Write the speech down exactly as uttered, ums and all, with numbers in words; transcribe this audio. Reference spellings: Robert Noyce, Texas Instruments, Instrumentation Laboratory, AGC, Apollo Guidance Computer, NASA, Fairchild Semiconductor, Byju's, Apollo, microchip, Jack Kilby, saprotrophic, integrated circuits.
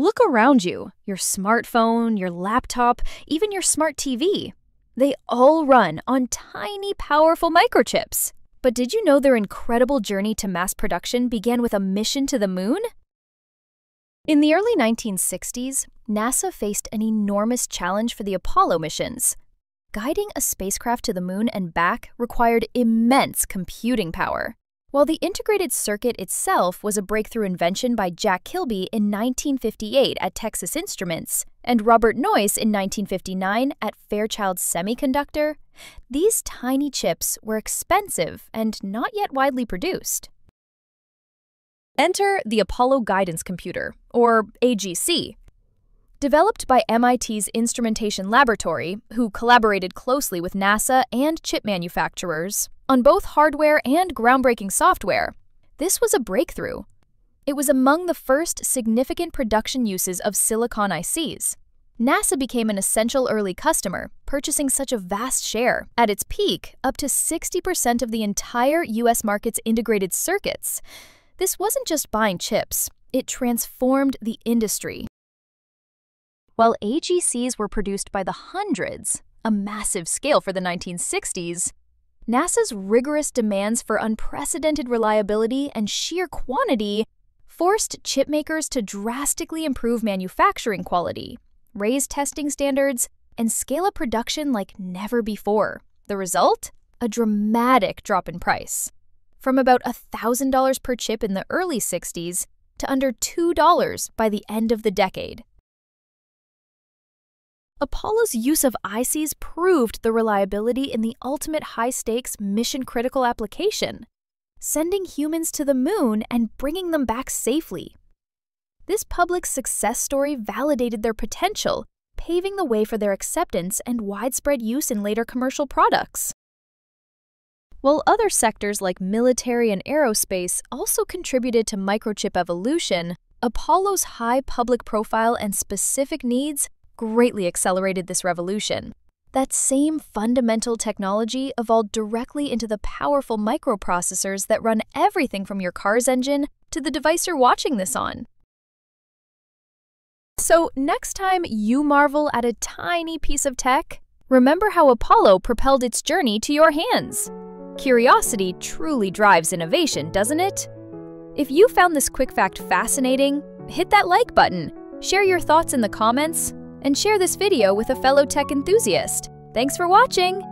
Look around you, your smartphone, your laptop, even your smart T V. They all run on tiny, powerful microchips. But did you know their incredible journey to mass production began with a mission to the moon? In the early nineteen sixties, NASA faced an enormous challenge for the Apollo missions. Guiding a spacecraft to the moon and back required immense computing power. While the integrated circuit itself was a breakthrough invention by Jack Kilby in nineteen fifty-eight at Texas Instruments and Robert Noyce in nineteen fifty-nine at Fairchild Semiconductor, these tiny chips were expensive and not yet widely produced. Enter the Apollo Guidance Computer, or A G C. Developed by M I T's Instrumentation Laboratory, who collaborated closely with NASA and chip manufacturers on both hardware and groundbreaking software, this was a breakthrough. It was among the first significant production uses of silicon I Cs. NASA became an essential early customer, purchasing such a vast share. At its peak, up to sixty percent of the entire U S market's integrated circuits. This wasn't just buying chips, it transformed the industry. While A G Cs were produced by the hundreds, a massive scale for the nineteen sixties, NASA's rigorous demands for unprecedented reliability and sheer quantity forced chipmakers to drastically improve manufacturing quality, raise testing standards, and scale up production like never before. The result? A dramatic drop in price. From about one thousand dollars per chip in the early sixties to under two dollars by the end of the decade. Apollo's use of I Cs proved the reliability in the ultimate high-stakes, mission-critical application, sending humans to the moon and bringing them back safely. This public success story validated their potential, paving the way for their acceptance and widespread use in later commercial products. While other sectors like military and aerospace also contributed to microchip evolution, Apollo's high public profile and specific needs greatly accelerated this revolution. That same fundamental technology evolved directly into the powerful microprocessors that run everything from your car's engine to the device you're watching this on. So next time you marvel at a tiny piece of tech, remember how Apollo propelled its journey to your hands. Curiosity truly drives innovation, doesn't it? If you found this quick fact fascinating, hit that like button, share your thoughts in the comments, and share this video with a fellow tech enthusiast. Thanks for watching!